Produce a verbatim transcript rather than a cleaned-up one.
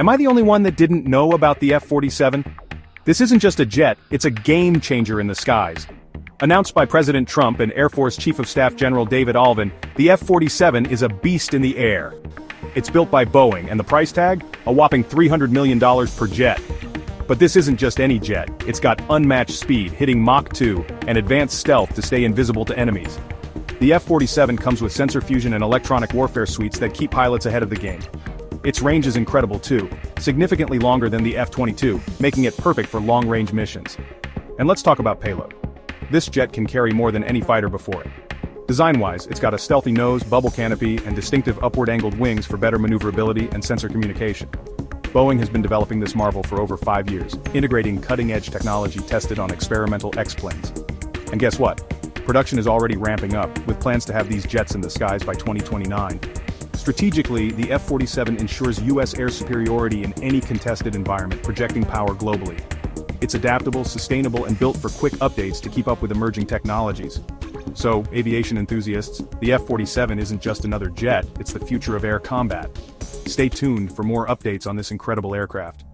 Am I the only one that didn't know about the F forty-seven? This isn't just a jet, it's a game changer in the skies. Announced by President Trump and Air Force Chief of Staff General David Alvin, the F forty-seven is a beast in the air. It's built by Boeing, and the price tag? A whopping three hundred million dollars per jet. But this isn't just any jet, it's got unmatched speed, hitting Mach two, and advanced stealth to stay invisible to enemies. The F forty-seven comes with sensor fusion and electronic warfare suites that keep pilots ahead of the game. Its range is incredible too, significantly longer than the F twenty-two, making it perfect for long-range missions. And let's talk about payload. This jet can carry more than any fighter before it. Design-wise, it's got a stealthy nose, bubble canopy, and distinctive upward-angled wings for better maneuverability and sensor communication. Boeing has been developing this marvel for over five years, integrating cutting-edge technology tested on experimental X-planes. And guess what? Production is already ramping up, with plans to have these jets in the skies by twenty twenty-nine. Strategically, the F forty-seven ensures U S air superiority in any contested environment, projecting power globally. It's adaptable, sustainable, and built for quick updates to keep up with emerging technologies. So, aviation enthusiasts, the F forty-seven isn't just another jet, it's the future of air combat. Stay tuned for more updates on this incredible aircraft.